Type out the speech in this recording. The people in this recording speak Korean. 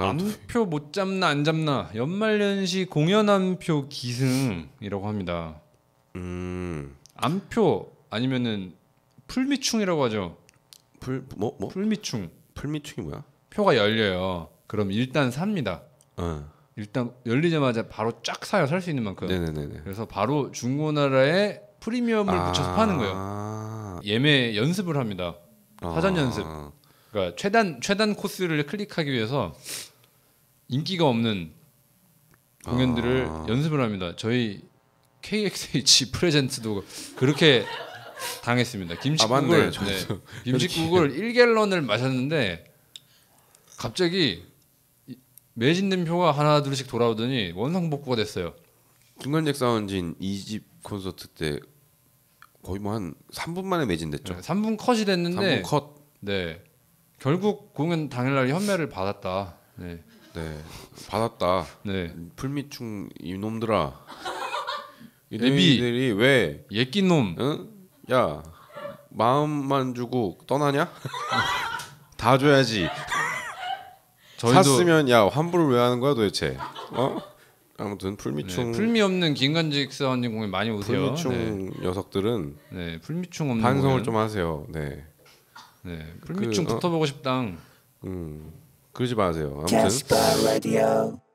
암표 못 잡나 안 잡나 연말연시 공연 암표 기승이라고 합니다. 암표 아니면은 풀미충이라고 하죠. 뭐? 풀미충. 풀미충이 뭐야? 표가 열려요. 그럼 일단 삽니다. 일단 열리자마자 바로 쫙 사요. 살 수 있는 만큼. 네네네. 그래서 바로 중고나라에 프리미엄을 붙여서 파는 거예요. 예매 연습을 합니다. 사전 연습. 그러니까 최단 코스를 클릭하기 위해서 인기가 없는 공연들을 연습을 합니다. 저희 KXH 프레젠트도 그렇게 당했습니다. 김치국을 김치국을 1갤런을 마셨는데 갑자기 매진된 표가 하나 둘씩 돌아오더니 원상복구가 됐어요. 중간잭 사운진 2집 콘서트 때 거의 뭐 한 3분 만에 매진됐죠. 네, 3분 컷이 됐는데 3분 컷. 네. 결국 공연 당일날 현매를 받았다. 네. 네. 받았다. 네. 풀미충 이놈들아. 이놈들이 왜 예끼놈. 응? 야. 마음만 주고 떠나냐? 다 줘야지. 샀으면 야 환불을 왜 하는 거야 도대체? 어? 아무튼 풀미충. 네, 풀미 없는 김간직 사원님 공연 많이 오세요. 풀미충 네. 녀석들은. 네. 풀미충 없는 반성을 공연. 좀 하세요. 네. 네, 풀미충 붙어보고 싶당. 그러지 마세요. 아무튼.